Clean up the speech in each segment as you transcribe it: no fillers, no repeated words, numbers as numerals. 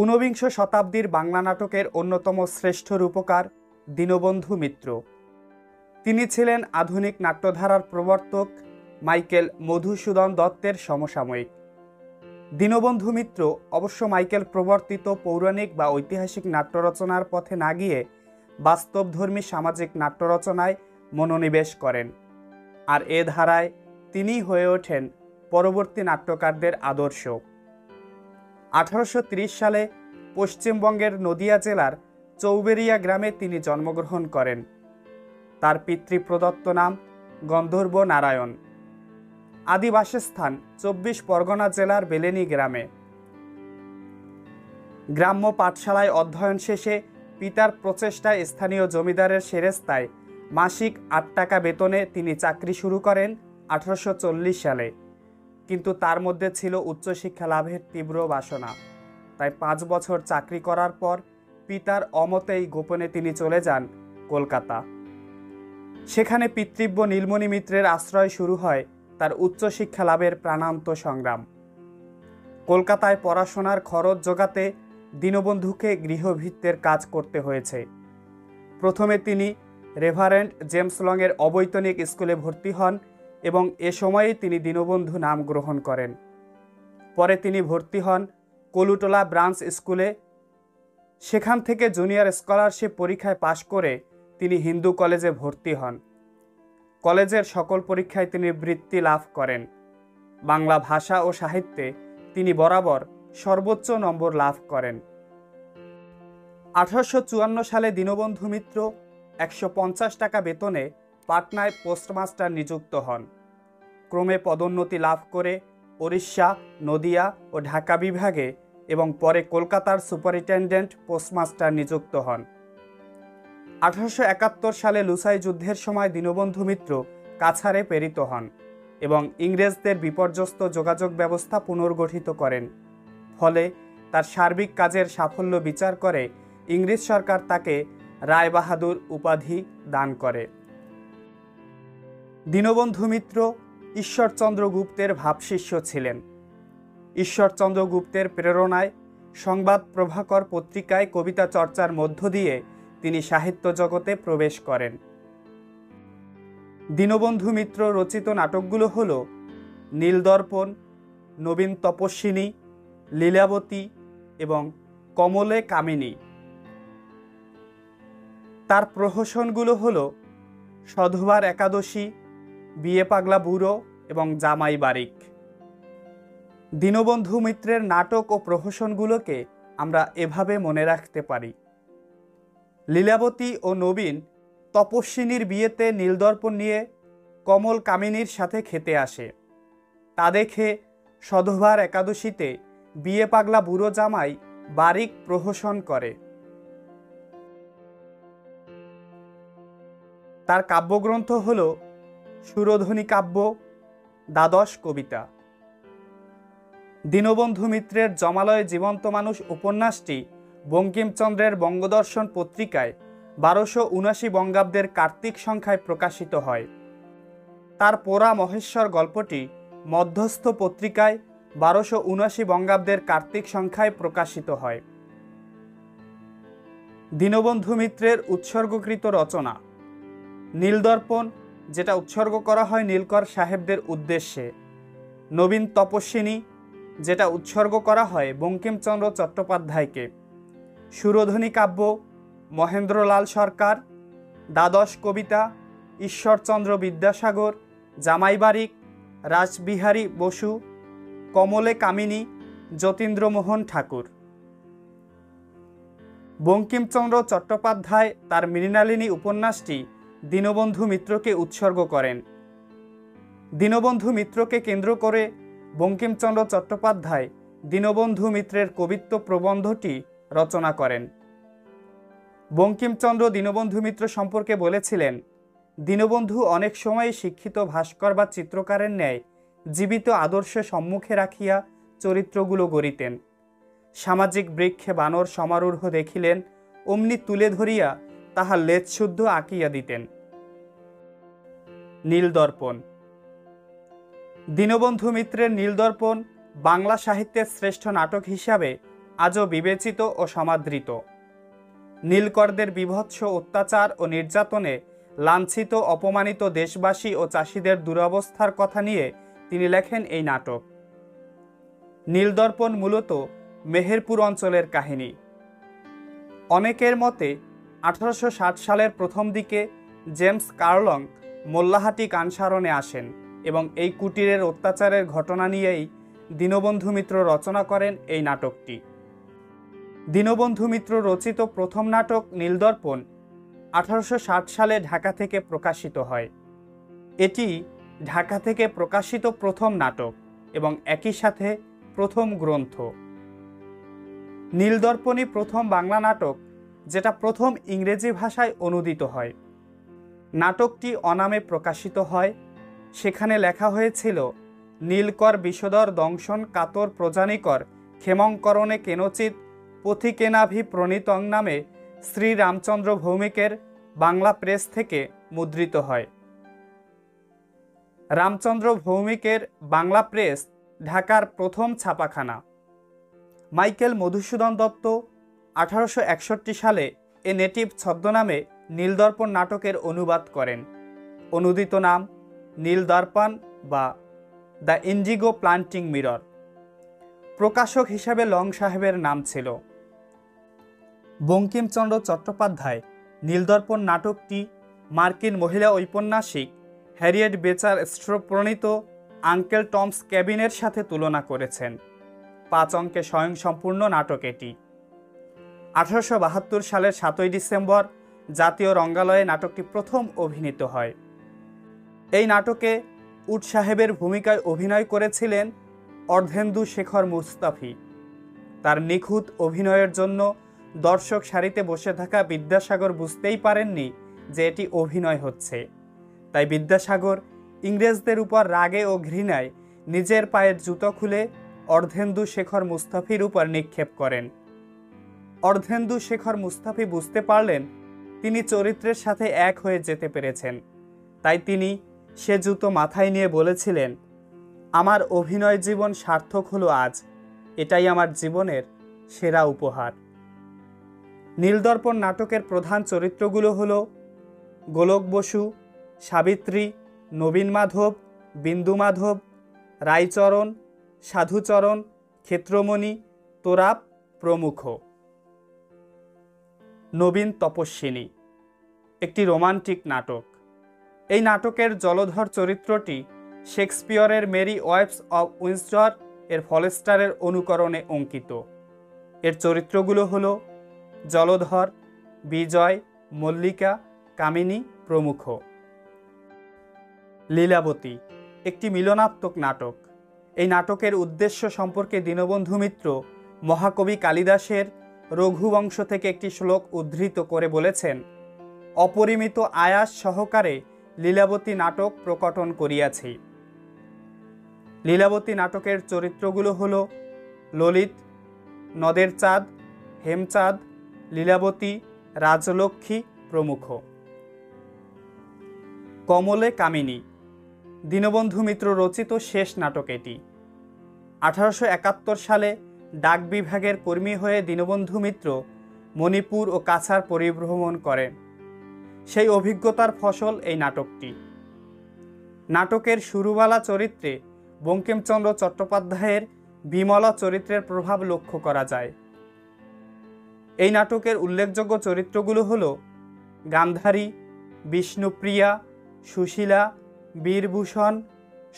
ऊनবিংশ शताब्दीर बांगला नाटकेर अन्यतम श्रेष्ठ रूपकार दीनबंधु मित्र। तिनि छिलेन आधुनिक नाट्यधारार प्रवर्तक माइकेल मधुसूदन दत्तेर समसामयिक। दीनबंधु मित्र अवश्य माइकेल प्रवर्तित पौराणिक बा ऐतिहासिक नाट्य रचनार पथे ना गिये बास्तवधर्मी सामाजिक नाट्य रचनाय मनोनिवेश करेन और ए धाराय तिनि हये ओठेन परवर्ती नाट्यकारदेर आदर्श। 1830 साले पश्चिमबंगेर नदिया जिलार चौबेरिया ग्रामे तिनि जन्मग्रहण करें। तार पितृप्रदत्त नाम गंधर्व नारायण। आदि बासस्थान 24 परगना जिलार बेलेनी ग्रामे। ग्राम्य पाठशालाय अध्ययन शेषे पितार प्रचेष्टाय स्थानीय जमीदारेर शेरेस्ताय मासिक 8 टाका वेतने तिनि चाकरी शुरू करें 1840 साले। किन्तु तार मध्य छिलो उच्च शिक्षा लाभेर तीव्र वासना। ताई 5 बछर चाकरी करार पर पितार अमतेई गोपने तिनि चले जान कलकाता। सेखाने पितृव्य नीलमणि मित्रेर आश्रय शुरू हय तार उच्च शिक्षा लाभेर प्राणान्त संग्राम। कलकाताय पढ़ाशोनार खरच जोगाते दीनबंधुके गृहभित्तेर काज करते हयेछे। प्रथमे तिनि रेभारेंड जेम्स लंगेर अबैतनिक स्कुले भर्ती हन एवं ए समये तिनि दीनबंधु नाम ग्रहण करें। परे तिनि भर्ती हन कलुटोला ब्रांच स्कूले। सेखान थेके जूनियर स्कलारशिप परीक्षाय पास करे तिनि हिंदू कलेजे भर्ती हन। कलेजेर सकल परीक्षाय तिनि बृत्ति लाभ करें। बांगला भाषा और साहित्ये तिनि बराबर सर्वोच्च नम्बर लाभ करें। 1854 साले दीनबंधु मित्र 150 टाका वेतने पाटनाय पोस्टमास्टर नियुक्त हन। क्रमे पदोन्नति लाभ करे ओड़िशा नदिया और ढाका विभागे एवं परे कलकातार सुपारिटेंडेंट पोस्टमास्टर नियुक्त हन। 1871 साले लुसाई युद्धेर समय दीनबंधु मित्र काछारे प्रेरित हन एवं इंग्रेजदेर विपर्यस्त जोगाजोग व्यवस्था पुनर्गठित करें। फले तार सार्बिक काजेर साफल्य विचार करे इंग्रेज सरकार ताके राय बाहादुर उपाधि दान करे। दीनबंधु मित्र ईश्वरचंद्र गुप्तेर भावशिष्य छिलेन। ईश्वरचंद्र गुप्तेर प्रेरणाय संबाद प्रभाकर पत्रिकाय कविता चर्चार मध्य दिए तिनि साहित्य जगते प्रवेश करें। दीनबंधु मित्र रचित नाटकगुलो हलो नीलदर्पण, नवीन तपस्विनी, लीलावती एवं कमले कामिनी। तार प्रहसनगुलो हलो सधबार एकादशी, बिए पागला बुड़ो एवं जामाई बारिक। दीनबंधु मित्रेर नाटक और प्रहसनगुलोके आमरा एभावे मने राखते पारी। लीलावती और नवीन तपस्विनीर बिएते नीलदर्पण निये कमल कामिनीर साथे खेते आसे। ता देखे सधबार एकादशीते बिए पागला बुड़ो जामाई बारिक प्रहसन करे। तार काव्यग्रंथ हलो सुरध्वनि काव्य, द्वादश कविता। दीनबंधु मित्रेर जमालय जीवंत मानुष उपन्यासटी बंकिमचंद्रेर बंगदर्शन पत्रिकाय 1279 बंगाब्देर कार्तिक संख्याय प्रकाशित हय। तार पोरा महेश्वर गल्पटी मध्यस्थ पत्रिकाय 1279 बंगाब्देर कार्तिक संख्याय प्रकाशित हय। दीनबंधु मित्रेर उत्सर्गकृत रचना नीलदर्पण जेटा उत्सर्ग करा हय नीलकर साहेबदेर उद्देश्ये, नवीन तपस्विनी जेटा उत्सर्ग करा हय बंकिमचंद्र चट्टोपाध्यायके, सुरध्वनि काव्य महेंद्रलाल सरकार, द्वादश कविता ईश्वरचंद्र विद्यासागर, जामाई बारिक, राजबिहारी बसु, कमले कामिनी, যতীন্দ্রমোহন ঠাকুর। बंकिमचंद्र चट्टोपाध्याय तार মৃণালিনী उपन्यासटी दीनबंधु मित्र के उत्सर्ग करें। दीनबंधु मित्र के केंद्र करे बंकिमचंद्र चट्टोपाध्याय दीनबंधु मित्रेर कवित्व प्रबंधटी रचना करें। बंकिमचंद्र दीनबंधु मित्र सम्पर्के बोलेछिलेन, दीनबंधु अनेक समय शिक्षित भास्कर बा चित्रकारेर न्याय जीवित आदर्श सम्मुखे राखिया चरित्रगुलो गढ़ितेन। सामाजिक वृक्षे बानर समारोह देखिलेन अमनि तुले धरिया ताहा लेज शुद्ध आँकिया दितेन। नीलदर्पण। दीनबंधु मित्रेर नीलदर्पण बांगला साहित्य श्रेष्ठ नाटक हिसाबे आजो विवेचित और समादृत। नीलकरदेर विभत्स अत्याचार और निर्यातने लांछित अपमानित देशबासी और चाषीदेर दुरवस्थार कथा निये तिनि लेखेन एई नाटक। नीलदर्पण मूलत मेहेरपुर अंचलेर काहिनी। अनेकेर मते 1860 सालेर प्रथम दिके जेम्स कार्लंग मोल्लाहाटी कानसारणे आसेन एबं एई कुटीरेर अत्याचारेर घटना नियेई दीनबंधु मित्र रचना करेन एई नाटकटी। दीनबंधु मित्र रचित प्रथम नाटक नीलदर्पण 1860 साले ढाका थेके प्रकाशित हय। एटी ढाका थेके प्रकाशित प्रथम नाटक एबं एकी साथे प्रथम ग्रंथ। नीलदर्पणई प्रथम बांगला नाटक जेटा प्रथम इंग्रेजी भाषाय अनुदित हय। नाटकटी अनामे प्रकाशित हय। सेखाने लेखा हयेछिल नीलकर विषधर दंशन कातर प्रजानिकर क्षेमंकरणे केनचित पथिकेनाभि प्रणीतं नामे श्री रामचन्द्र भौमिकेर बांगला प्रेस थेके मुद्रित हय। रामचन्द्र भौमिकेर बांगला प्रेस ढाकार प्रथम छापाखाना। माइकेल मधुसूदन दत्त 1861 साले ए नेटिव छद्मनामे नीलदर्पण नाटकेर अनुवाद करेन। अनुदित नाम नीलदर्पण बा द इंडिगो प्लांटिंग मिरर। प्रकाशक हिसाबे लंग साहेबेर नाम छिलो। बंकिमचंद्र चट्टोपाध्याय नीलदर्पण नाटकटी मार्किन महिला औपन्यासिक हैरिएट बेचार स्ट्रॉप प्रणीत आंकेल टॉम्स कैबिनेर साथे तुलना करेछेन। 5 अंके स्वयं सम्पूर्ण नाटक एटी। 1872 सालेर 7 डिसेम्बर जातीय रंगालये नाटकटी प्रथम अभिनीत हय। एई नाटके उट साहेबेर भूमिकाय अभिनय करेछिलेन अर्धेन्दु शेखर मुस्ताफी। तार निखुत अभिनयेर जन्य दर्शक सारिते बसे थाका विद्यासागर बुझतेई पारेननि जे एटी अभिनय हच्छे। ताई विद्यासागर इंग्रेजदेर उपर रागे और घृणाय निजेर पायेर जूतो खुले अर्धेन्दु शेखर मुस्ताफीर उपर निक्षेप करेन। अर्धेन्दु शेखर मुस्ताफी बुझते पारलेन तिनि चरित्रेर साथे एक हये जेते पेरेछेन। ताई तिनि से जूतो माथाय निये बोलेछिलेन आमार अभिनय जीवन सार्थक हलो आज, एटाई आमार जीवनेर सेरा उपहार। नीलदर्पण नाटकेर प्रधान चरित्रगुलो हलो गोलक बसु, सावित्री, नवीन माधव, बिंदु माधव, रायचरण, साधुचरण, क्षेत्रमणि, तोराप प्रमुख। नवीन तपस्विनी एक रोमांटिक नाटक। ये नाटकेर जलधर चरित्रटी शेक्सपियरेर मेरी वाइव्स ऑफ विंडसर एर फॉलस्टाफेर अनुकरणे अंकित। एर चरित्रगुलो हलो जलधर, विजय, मल्लिका, कामिनी प्रमुख। लीलावती एक मिलनात्मक नाटक। ये नाटकेर उद्देश्य सम्पर्के दीनबंधु मित्र महाकवि कालिदासेर रघुवंश थेके एक श्लोक उद्धृत करे बोलेछेन अपरिमित आयास सहकारे लीलावती नाटक प्रकटन करियाछि। लीलावती नाटकेर चरित्रगुलो हलो ललित, नदेर चाँद, हेमचाँद, लीलावती, राजलक्ष्मी प्रमुख। कमले कामिनी दीनबंधु मित्र रचित शेष नाटक एटी। 1871 साले डाक विभागेर कर्मी हये दीनबंधु मित्र मणिपुर और काछार परिभ्रमण करें। सेई अभिज्ञतार फसल एई नाटकटी। नाटकेर शुरुबाला चरित्रे बंकिमचंद्र चट्टोपाध्यायेर विमला चरित्रेर प्रभाव लक्ष्य करा जाय। एई नाटकेर उल्लेखयोग्य चरित्रगुलो हलो गांधारी, विष्णुप्रिया, सुशीला, वीरभूषण,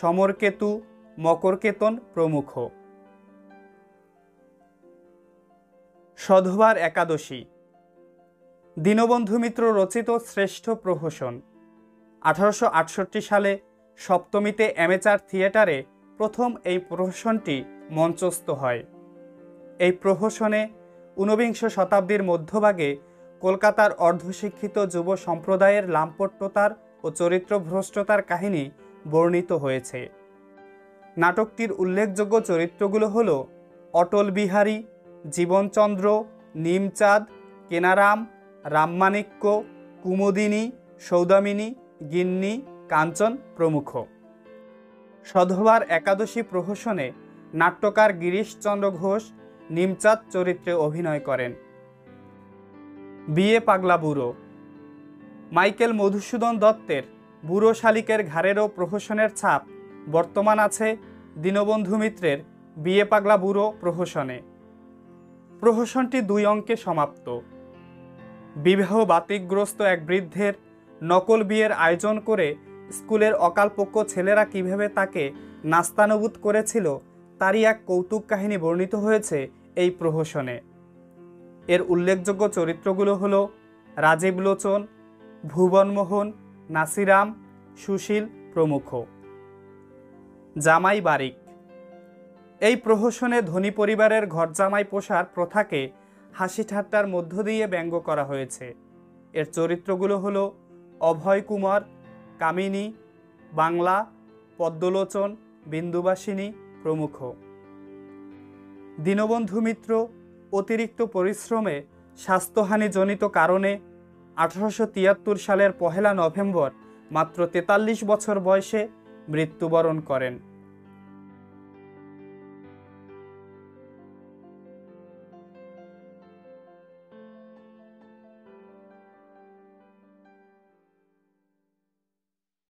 समरकेतु, मकरकेतन प्रमुख। सधबार एकादशी दीनबंधु मित्र रचित श्रेष्ठ प्रहसन। 1868 साले सप्तमीते एमेचार थिएटारे प्रथम एई प्रहसनटी मंचस्थ हय। एई प्रहसने ऊनविंश शताब्दीर मध्यभागे कलकातार अर्धशिक्षित युव सम्प्रदायेर लाम्पट्यतार और चरित्रभ्रष्टतार काहिनी वर्णित हयेछे। नाटकटिर उल्लेखयोग्य चरित्रगुलो हलो अटल बिहारी, जीवनचंद्र, नीमचाँद, केनाराम, राममानिक्य, कुमुदिनी, सौदामिनी, गिन्नी, कांचन प्रमुख। सधबार एकादशी प्रहसने नाट्यकार गिरीश चंद्र घोष নিমচাঁদ চরিত্রে অভিনয় করেন। বিয়ে পাগলা বুড়ো মাইকেল মধুসূদন দত্তের বুড়ো শালিকের ঘাড়েরও প্রহসনের ছাপ বর্তমান আছে দীনবন্ধু মিত্রের বিয়ে পাগলা বুড়ো প্রহসনে। প্রহসনটি 2 অঙ্কে সমাপ্ত। বিবাহ বাতিকগ্রস্ত এক বৃদ্ধের নকল বিয়ের আয়োজন করে স্কুলের অকালপক্য ছেলেরা কিভাবে তাকে নাস্তানবুদ করেছিল তারই এক কৌতুক কাহিনী বর্ণিত হয়েছে এই প্রহসনে। এর উল্লেখযোগ্য চরিত্রগুলো হলো রাজীব লোচন, ভুবনমোহন, নাসিরাম, সুশীল প্রমুখ। জামাই বারিক এই প্রহসনে ধনী পরিবারের ঘর জামাই পোষার প্রথাকে হাসি ঠাট্টার মধ্য দিয়ে ব্যঙ্গ করা হয়েছে। এর চরিত্রগুলো হলো অভয় কুমার, কামিনী, বাংলা, পদ্মলোচন, বিন্দুবাসিনী প্রমুখ। দীনবন্ধু মিত্র অতিরিক্ত পরিশ্রমে স্বাস্থ্যহানিজনিত কারণে 1873 সালের 1 নভেম্বর মাত্র 43 বছর বয়সে মৃত্যুবরণ করেন।